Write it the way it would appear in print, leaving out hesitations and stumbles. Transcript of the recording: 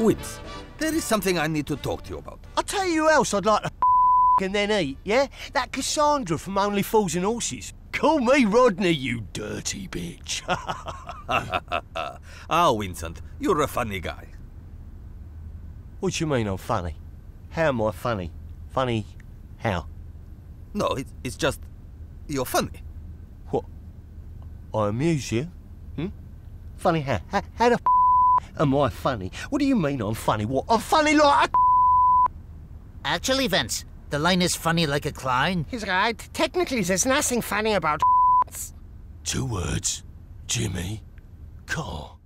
Wits, there is something I need to talk to you about. I'll tell you who else I'd like to and then eat, yeah? That Cassandra from Only Fools and Horses. Call me Rodney, you dirty bitch. Oh, Vincent, you're a funny guy. What do you mean I'm funny? How am I funny? Funny how? No, it's just you're funny. What? I amuse you? Hmm? Funny how? How the am I funny? What do you mean I'm funny? What? I'm funny like a Actually, Vince, the line is funny like a Klein. He's right. Technically, there's nothing funny about 2 words. Jimmy. Car.